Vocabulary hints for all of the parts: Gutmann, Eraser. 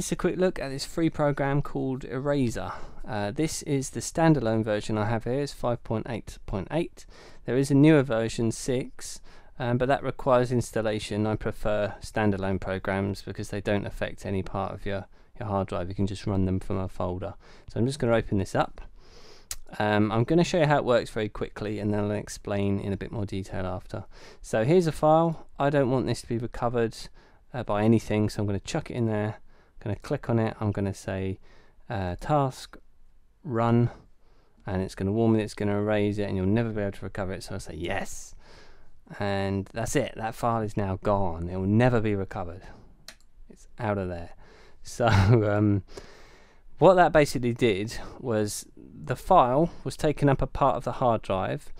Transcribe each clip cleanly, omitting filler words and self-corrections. This is a quick look at this free program called Eraser. This is the standalone version I have here. It's 5.8.8. There is a newer version 6, but that requires installation. I prefer standalone programs because they don't affect any part of your hard drive. You can just run them from a folder. So I'm just going to open this up. I'm going to show you how it works very quickly, and then I'll explain in a bit more detail after. So here's a file. I don't want this to be recovered by anything, so I'm going to chuck it in there. I'm going to click on it. I'm going to say task run, and it's going to warn me, it's going to erase it, and you'll never be able to recover it. So I'll say yes, and that's it. That file is now gone. It will never be recovered. It's out of there. So what that basically did was the file was taking up a part of the hard drive.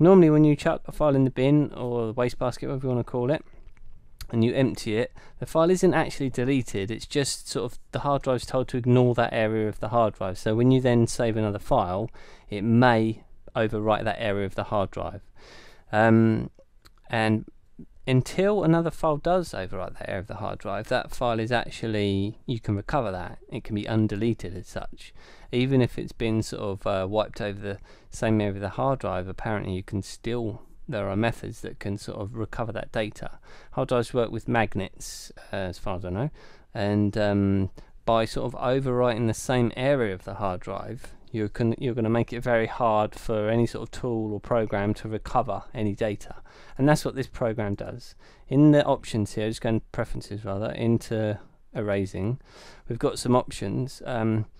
Normally when you chuck a file in the bin or the wastebasket, whatever you want to call it, and you empty it, the file isn't actually deleted. It's just sort of the hard drive's told to ignore that area of the hard drive. So when you then save another file, it may overwrite that area of the hard drive. And until another file does overwrite that area of the hard drive, that file is actually, you can recover that. It can be undeleted as such. Even if it's been sort of wiped over the same area of the hard drive, apparently you can still, there are methods that can sort of recover that data. Hard drives work with magnets, as far as I know, and by sort of overwriting the same area of the hard drive, you're going to make it very hard for any sort of tool or program to recover any data. And that's what this program does. In the options here, just going to preferences rather, into erasing, we've got some options. That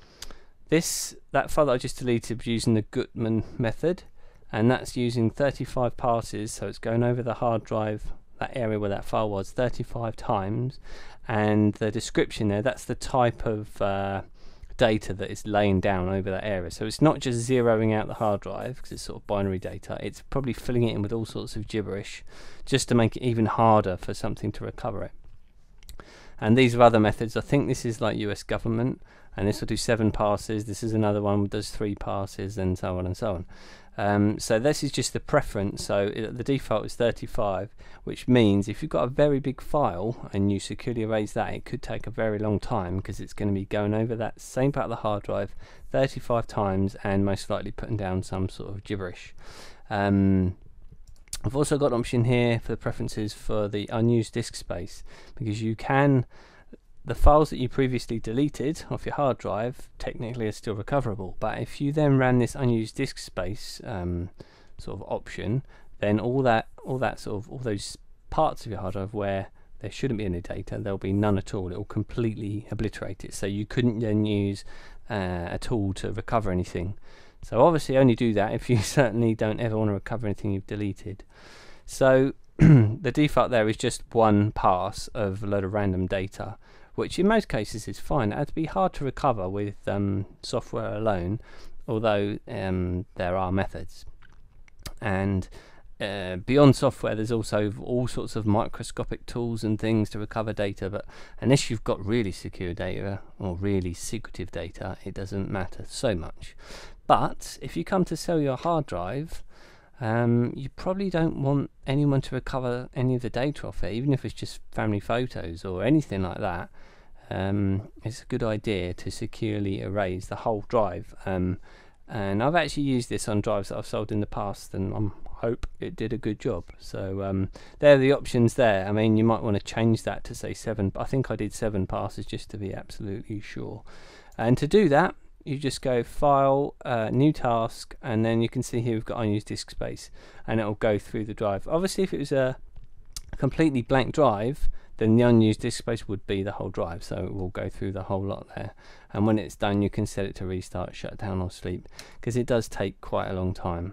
file that I just deleted was using the Gutmann method, and that's using 35 passes, so it's going over the hard drive, that area where that file was, 35 times, and the description there, that's the type of data that is laying down over that area. So it's not just zeroing out the hard drive because it's sort of binary data, it's probably filling it in with all sorts of gibberish just to make it even harder for something to recover it. And these are other methods. I think this is like US government, and this will do 7 passes. This is another one that does 3 passes, and so on and so on. So this is just the preference. So the default is 35, which means if you've got a very big file and you securely erase that, it could take a very long time because it's going to be going over that same part of the hard drive 35 times and most likely putting down some sort of gibberish. I've also got an option here for the preferences for the unused disk space, because you can, the files that you previously deleted off your hard drive technically are still recoverable, but if you then ran this unused disk space sort of option, then all those parts of your hard drive where there shouldn't be any data, there'll be none at all. It'll completely obliterate it, so you couldn't then use a tool to recover anything. So obviously only do that if you certainly don't ever want to recover anything you've deleted. So the default there is just 1 pass of a load of random data, which in most cases is fine. It'd be hard to recover with software alone, although there are methods. And beyond software, there's also all sorts of microscopic tools and things to recover data, but unless you've got really secure data or really secretive data, it doesn't matter so much. But if you come to sell your hard drive, you probably don't want anyone to recover any of the data off it, even if it's just family photos or anything like that. It's a good idea to securely erase the whole drive, and I've actually used this on drives that I've sold in the past, and I hope it did a good job. So there are the options there. I mean, you might want to change that to say 7, but I think I did 7 passes just to be absolutely sure. And to do that, you just go file, new task, and then you can see here we've got unused disk space, and it'll go through the drive. Obviously if it was a completely blank drive, then the unused disk space would be the whole drive, so it will go through the whole lot there. And when it's done, you can set it to restart, shut down, or sleep, because it does take quite a long time.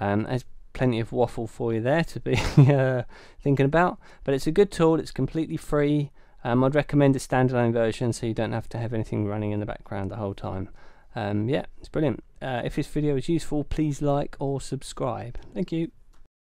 There's plenty of waffle for you there to be thinking about, but it's a good tool. It's completely free. I'd recommend a standalone version so you don't have to have anything running in the background the whole time. Yeah, it's brilliant. If this video is useful, please like or subscribe. Thank you.